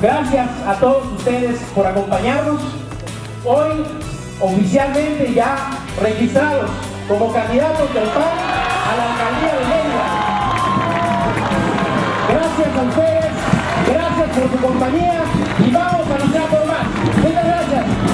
Gracias a todos ustedes por acompañarnos. Hoy, oficialmente ya registrados como candidatos del PAN a la alcaldía de Mérida. Gracias a ustedes, gracias por su compañía y vamos a luchar por más. Muchas gracias.